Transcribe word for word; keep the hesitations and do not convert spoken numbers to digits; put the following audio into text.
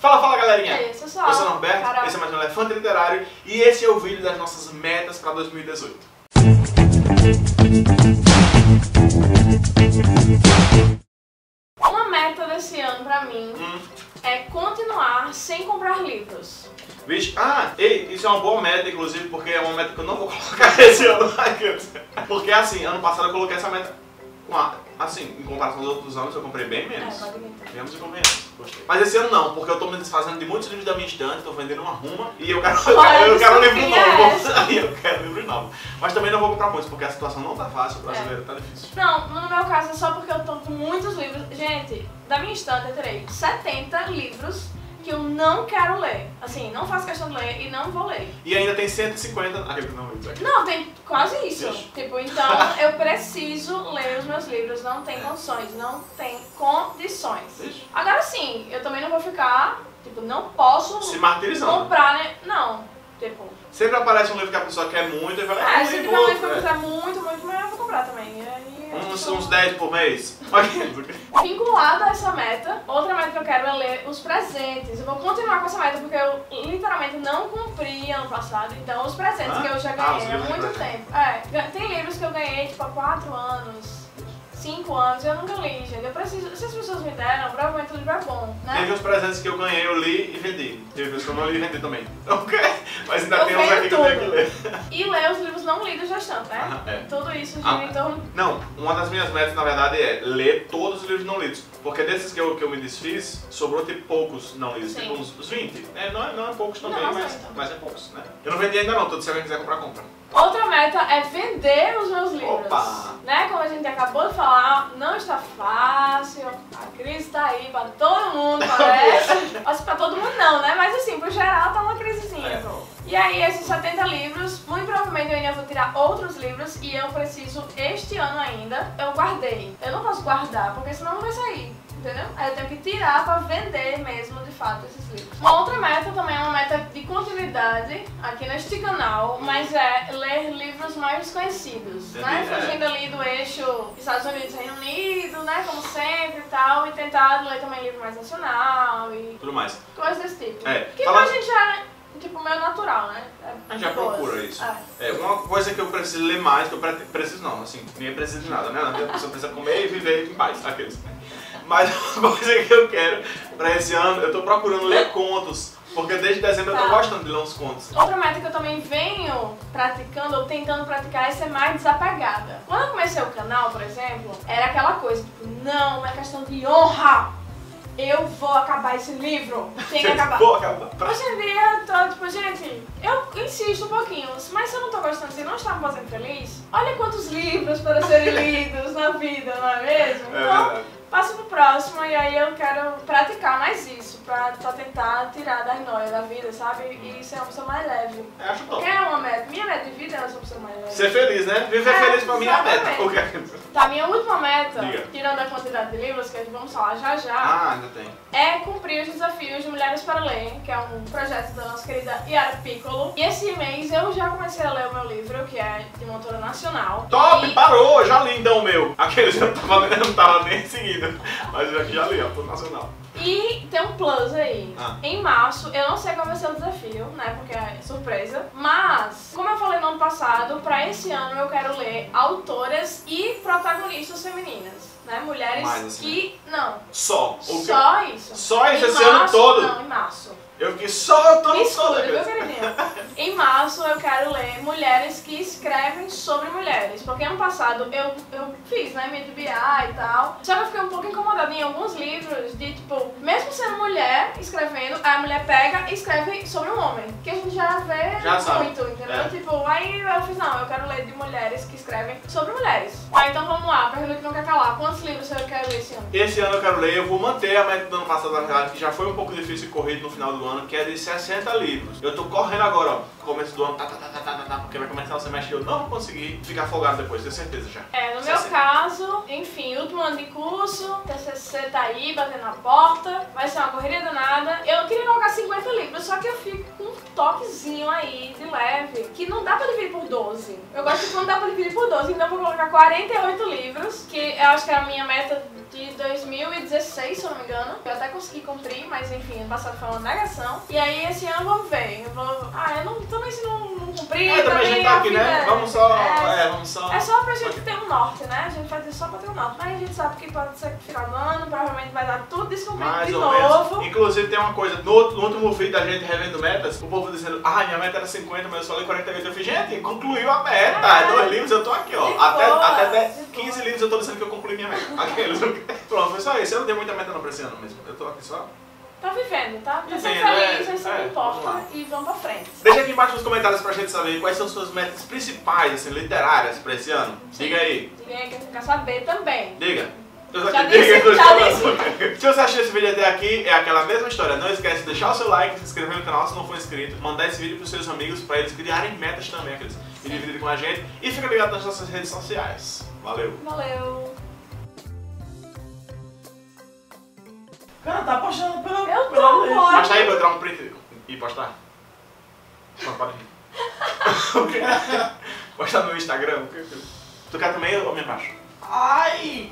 Fala, fala galerinha! É isso, pessoal. Eu sou o Norberto, Caramba. Esse é mais um Elefante Literário e esse é o vídeo das nossas metas para dois mil e dezoito. Uma meta desse ano pra mim hum. é continuar sem comprar livros. Vixe, ah, ei, isso é uma boa meta, inclusive, porque é uma meta que eu não vou colocar esse ano. Porque assim, ano passado eu coloquei essa meta com a... Assim, em comparação aos outros anos, eu comprei bem menos. É, menos e convenhamos. Gostei. Mas esse ano não, porque eu tô me desfazendo de muitos livros da minha estante, tô vendendo uma ruma e eu quero, eu quero, eu quero um livro novo. Eu quero um livro novo. Mas também não vou comprar muitos, porque a situação não tá fácil, o brasileiro é. tá difícil. Não, no meu caso é só porque eu tô com muitos livros. Gente, da minha estante eu terei setenta livros que eu não quero ler. Assim, não faço questão de ler e não vou ler. E ainda tem cento e cinquenta... Ah, eu não, eu não, tem quase isso. Deixa. Tipo, então eu preciso ler os meus livros. Não tem condições, não tem condições. Deixa. Agora sim, eu também não vou ficar... Tipo, não posso... Se martirizando. Comprar, né? Não. Tipo... Sempre aparece um livro que a pessoa quer muito e fala... Ah, é, se tiver um livro que eu quiser muito, muito, mas eu vou comprar também. Aí, uns, tipo... uns dez por mês. Vinculado a essa meta, outra meta que eu quero é ler os presentes. Eu vou continuar com essa meta porque eu literalmente não cumpri ano passado. Então os presentes ah? que eu já ganhei ah, há muito tempo. É, tem livros que eu ganhei tipo há quatro anos, cinco anos, eu nunca li, gente. Eu preciso, se as pessoas me deram, provavelmente o livro é bom, né? Teve os presentes que eu ganhei, eu li e vendi. Teve os que eu não li e vendi também. Ok? Mas ainda eu tem uns aqui que eu tenho que ler. E ler os livros não lidos já estão, né? Ah, é. Tudo isso de ah, então... Não, uma das minhas metas, na verdade, é ler todos os livros não lidos. Porque desses que eu, que eu me desfiz, sobrou tipo poucos não lidos, tipo uns, uns vinte. É, não, é, não é poucos também, não, mas, então. mas é poucos, né? Eu não vendi ainda não, tudo, se alguém quiser comprar, compra. Outra meta é vender os meus livros. Opa! Né? Como a gente acabou de falar, não está fácil. A crise está aí para todo mundo, parece. Assim, para todo mundo não, né? Mas assim, pro geral tá uma crisezinha. É. E aí, esses setenta livros, muito provavelmente eu ainda vou tirar outros livros e eu preciso, este ano ainda, eu guardei. Eu não posso guardar, porque senão não vai sair. Entendeu? Aí eu tenho que tirar pra vender mesmo, de fato, esses livros. Uma outra meta também é uma meta de continuidade aqui neste canal, mas é ler livros mais desconhecidos, né? Fugindo ali do eixo Estados Unidos e Reino Unido, né? Como sempre e tal, e tentar ler também livro mais nacional e... Tudo mais. Coisas desse tipo. É. Que pra gente já... Tipo, meio natural, né? É a gente já boas. procura isso. Ah. É, uma coisa que eu preciso ler mais, que eu pre preciso não, assim, ninguém precisa de nada, né? A pessoa precisa comer e viver em paz, aqueles. Mas uma coisa que eu quero pra esse ano, eu tô procurando ler contos, porque desde dezembro tá. eu tô gostando de ler uns contos. Outra meta que eu também venho praticando, ou tentando praticar, é ser mais desapegada. Quando eu comecei o canal, por exemplo, era aquela coisa, tipo, não, é questão de honra. Eu vou acabar esse livro. Tem que acabar. Vou acabar. Hoje em dia, tô, tipo, gente, eu insisto um pouquinho, mas se eu não tô gostando, se não está me fazendo feliz, olha quantos livros para serem lidos na vida, não é mesmo? Então, é passo pro próximo e aí eu quero praticar mais isso, pra, pra tentar tirar das noias da vida, sabe? E ser uma pessoa mais leve. É, acho bom. Porque é uma meta. Minha meta de vida é ser uma pessoa mais leve. Ser feliz, né? Viver é, feliz pra mim é a meta. Qualquer coisa. Tá, minha última meta, Diga. tirando a quantidade de livros que a gente vamos falar já já, ah, ainda tem. é cumprir os desafios de Mulheres para Além, que é um projeto da nossa querida Iara Piccolo. E esse mês eu já comecei a ler o meu livro, que é de uma autora nacional. Top! E... Parou! Já li então o meu! Aquele já não tava nem seguindo, mas eu já li, autora nacional. E tem um plus aí. Ah. Em março, eu não sei qual vai ser o desafio, né? Porque é surpresa. Mas, como eu falei no ano passado, pra esse ano eu quero ler autoras e protagonistas femininas, né? Mulheres assim, que... Não. Só. Okay. Só isso. Só isso esse ano todo? Não, em março. Eu fiquei só todo mundo. Em março eu quero ler mulheres que escrevem sobre mulheres. Porque ano passado eu, eu fiz, né, minha D B A e tal. Só que eu fiquei um pouco incomodada em alguns livros de tipo, mesmo sendo mulher escrevendo, a mulher pega e escreve sobre um homem. Que a gente já vê já muito, sabe. entendeu? É. Tipo, aí eu fiz, não, eu quero ler de mulheres que escrevem sobre mulheres. Ah, então vamos lá, pra gente não quer calar. Quantos livros eu quero ler esse ano? Esse ano eu quero ler, eu vou manter a meta do ano passado, na verdade, que já foi um pouco difícil e corrido no final do ano. Que é de sessenta livros. Eu tô correndo agora, ó. Começo do ano, tá, tá, tá, tá, tá, tá, porque vai começar o semestre e eu não vou conseguir ficar folgado depois, tenho certeza já. É, no sessenta. Meu caso, enfim, último ano de curso, T C C tá aí batendo na porta, vai ser uma correria danada. Eu queria colocar cinquenta livros, só que eu fico com um toquezinho aí de leve, que não dá pra dividir por doze. Eu gosto que não dá pra dividir por doze, então eu vou colocar quarenta e oito livros, que eu acho que é a minha meta de dois mil e dezesseis, se eu não me engano. Eu até consegui cumprir, mas enfim, ano passado foi uma negação. E aí esse ano eu vou ver. Eu vou... Ah, eu não, também se não, não cumprir. É, também a gente tá aqui, né? Vamos só. É, é, vamos só. É só pra gente ter um norte, né? A gente faz isso só pra ter um norte. Mas a gente sabe que pode ser final do ano, provavelmente vai dar tudo descumprido de novo. Menos. Inclusive tem uma coisa, no, no último vídeo da gente revendo metas, o povo dizendo, ah, minha meta era cinquenta, mas eu só li quarenta e oito. Eu fiz, gente, concluiu a meta. É. Dois livros, eu tô aqui, ó. Até, boa, até quinze boa. livros eu tô dizendo que eu concluí minha meta. Aqueles. Pronto, foi só isso. Eu não dei muita meta não pra esse ano mesmo. Eu tô aqui só. Tá vivendo, tá? Tá sendo feliz, é, isso é, não importa, vamos e vamos pra frente. Deixa aqui embaixo nos comentários pra gente saber quais são suas metas principais, assim, literárias pra esse ano. Sim. Diga aí. Diga aí que eu quero saber também. Diga. Já disse, já disse. Se você achou esse vídeo até aqui, é aquela mesma história. Não esquece de deixar o seu like, se inscrever no canal se não for inscrito, mandar esse vídeo pros seus amigos pra eles criarem metas também, aqueles, e dividirem com a gente. E fica ligado nas nossas redes sociais. Valeu! Valeu! Cara, tá postando pela... Eu tô, pela... Mas tá aí pra eu tirar um print e postar? Não, pode rir. Postar no Instagram. Tu quer também ou me abaixo? Ai!